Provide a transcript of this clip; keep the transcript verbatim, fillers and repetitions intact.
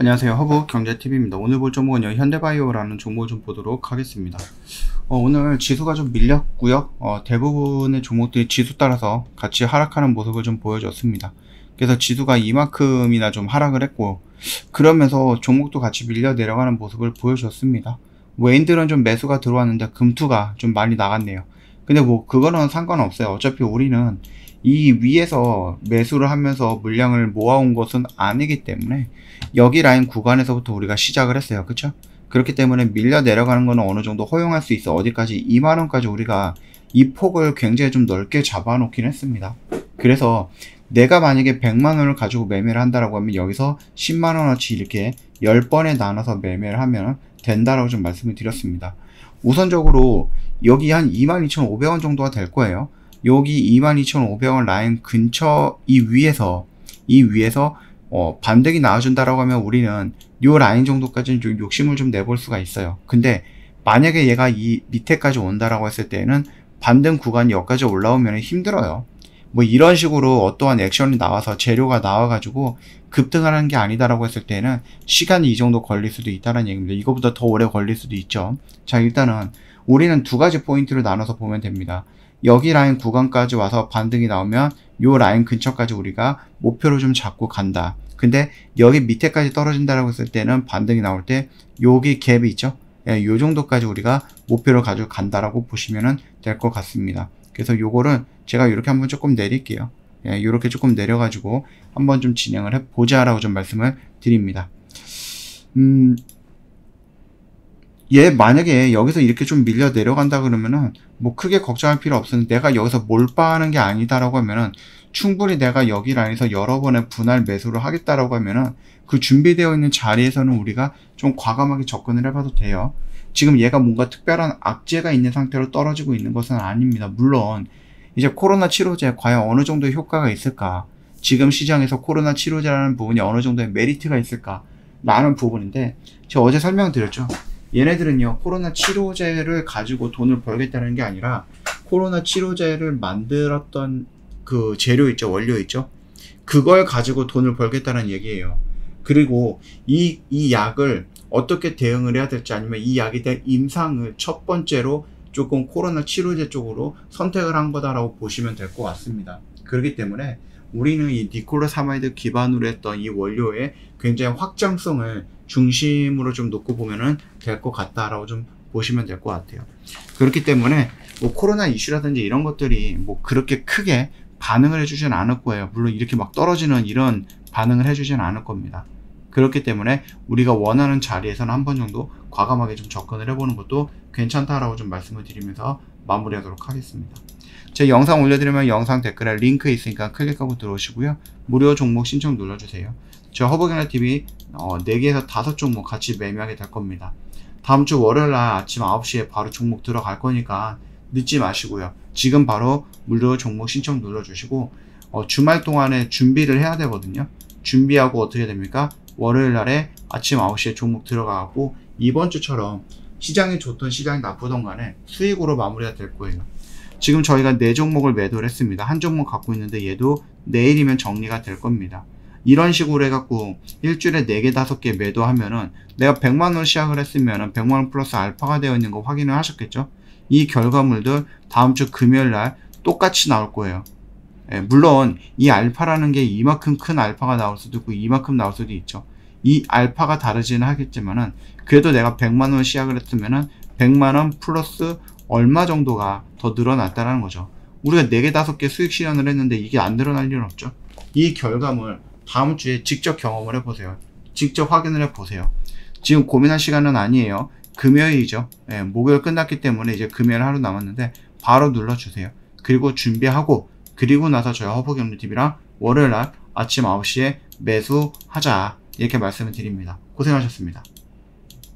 안녕하세요. 허브경제티비입니다. 오늘 볼 종목은요, 현대바이오라는 종목을 좀 보도록 하겠습니다. 어, 오늘 지수가 좀 밀렸고요. 어, 대부분의 종목들이 지수 따라서 같이 하락하는 모습을 좀 보여줬습니다. 그래서 지수가 이만큼이나 좀 하락을 했고, 그러면서 종목도 같이 밀려 내려가는 모습을 보여줬습니다. 외인들은 좀 매수가 들어왔는데 금투가 좀 많이 나갔네요. 근데 뭐 그거는 상관없어요. 어차피 우리는 이 위에서 매수를 하면서 물량을 모아온 것은 아니기 때문에 여기 라인 구간에서부터 우리가 시작을 했어요. 그쵸? 그렇기 때문에 밀려 내려가는 거는 어느 정도 허용할 수 있어. 어디까지? 이만 원까지 우리가 이 폭을 굉장히 좀 넓게 잡아놓긴 했습니다. 그래서 내가 만약에 백만 원을 가지고 매매를 한다라고 하면 여기서 십만 원어치 이렇게 열 번에 나눠서 매매를 하면 된다라고 좀 말씀을 드렸습니다. 우선적으로 여기 한 이만 이천오백 원 정도가 될 거예요. 여기 이만 이천오백 원 라인 근처 이 위에서 이 위에서 어, 반등이 나와준다라고 하면 우리는 요 라인 정도까지는 좀 욕심을 좀 내볼 수가 있어요. 근데 만약에 얘가 이 밑에까지 온다라고 했을 때는 반등 구간 여기까지 올라오면 힘들어요. 뭐 이런 식으로 어떠한 액션이 나와서 재료가 나와가지고 급등하는 게 아니다라고 했을 때는 시간이 이 정도 걸릴 수도 있다는 얘기입니다. 이거보다 더 오래 걸릴 수도 있죠. 자, 일단은 우리는 두 가지 포인트를 나눠서 보면 됩니다. 여기 라인 구간까지 와서 반등이 나오면 요 라인 근처까지 우리가 목표를 좀 잡고 간다. 근데 여기 밑에까지 떨어진다라고 했을 때는 반등이 나올 때 여기 갭이 있죠. 예, 요 정도까지 우리가 목표를 가지고 간다라고 보시면 될 것 같습니다. 그래서 요거를 제가 이렇게 한번 조금 내릴게요. 예, 요렇게 조금 내려가지고 한번 좀 진행을 해보자라고 좀 말씀을 드립니다. 음, 얘 만약에 여기서 이렇게 좀 밀려 내려간다 그러면은 뭐 크게 걱정할 필요 없으니 내가 여기서 몰빵하는 게 아니다라고 하면은 충분히 내가 여기 라인에서 여러 번의 분할 매수를 하겠다라고 하면은 그 준비되어 있는 자리에서는 우리가 좀 과감하게 접근을 해봐도 돼요. 지금 얘가 뭔가 특별한 악재가 있는 상태로 떨어지고 있는 것은 아닙니다. 물론 이제 코로나 치료제 과연 어느 정도의 효과가 있을까, 지금 시장에서 코로나 치료제라는 부분이 어느 정도의 메리트가 있을까 라는 부분인데, 제가 어제 설명드렸죠. 얘네들은요, 코로나 치료제를 가지고 돈을 벌겠다는 게 아니라 코로나 치료제를 만들었던 그 재료 있죠, 원료 있죠, 그걸 가지고 돈을 벌겠다는 얘기예요. 그리고 이, 이 약을 어떻게 대응을 해야 될지, 아니면 이 약에 대한 임상을 첫 번째로 조금 코로나 치료제 쪽으로 선택을 한 거다라고 보시면 될 것 같습니다. 그렇기 때문에 우리는 이 니콜라사마이드 기반으로 했던 이 원료의 굉장히 확장성을 중심으로 좀 놓고 보면은 될 것 같다라고 좀 보시면 될 것 같아요. 그렇기 때문에 뭐 코로나 이슈라든지 이런 것들이 뭐 그렇게 크게 반응을 해주진 않을 거예요. 물론 이렇게 막 떨어지는 이런 반응을 해주진 않을 겁니다. 그렇기 때문에 우리가 원하는 자리에서는 한 번 정도 과감하게 좀 접근을 해보는 것도 괜찮다라고 좀 말씀을 드리면서 마무리하도록 하겠습니다. 제 영상 올려드리면 영상 댓글에 링크 있으니까 클릭하고 들어오시고요. 무료 종목 신청 눌러주세요. 저 허브경제티비 어, 네 개에서 다섯 종목 같이 매매하게 될 겁니다. 다음 주 월요일 날 아침 아홉 시에 바로 종목 들어갈 거니까 늦지 마시고요. 지금 바로 무료 종목 신청 눌러주시고 어, 주말 동안에 준비를 해야 되거든요. 준비하고 어떻게 됩니까? 월요일 날에 아침 아홉 시에 종목 들어가고 이번 주처럼 시장이 좋든 시장이 나쁘든 간에 수익으로 마무리가 될 거예요. 지금 저희가 네 종목을 매도를 했습니다. 한 종목 갖고 있는데 얘도 내일이면 정리가 될 겁니다. 이런 식으로 해갖고 일주일에 네 개, 다섯 개 매도하면은 내가 백만 원 시작을 했으면은 백만 원 플러스 알파가 되어 있는 거 확인을 하셨겠죠? 이 결과물들 다음 주 금요일 날 똑같이 나올 거예요. 예, 물론 이 알파라는 게 이만큼 큰 알파가 나올 수도 있고 이만큼 나올 수도 있죠. 이 알파가 다르지는 하겠지만은 그래도 내가 백만 원 시작을 했으면은 백만 원 플러스 얼마 정도가 더 늘어났다라는 거죠. 우리가 네 개, 다섯 개 수익 실현을 했는데 이게 안 늘어날 일은 없죠. 이 결과물 다음 주에 직접 경험을 해보세요. 직접 확인을 해보세요. 지금 고민할 시간은 아니에요. 금요일이죠. 예, 목요일 끝났기 때문에 이제 금요일 하루 남았는데 바로 눌러주세요. 그리고 준비하고 그리고 나서 저희 허브경제티비랑 월요일날 아침 아홉 시에 매수하자 이렇게 말씀을 드립니다. 고생하셨습니다.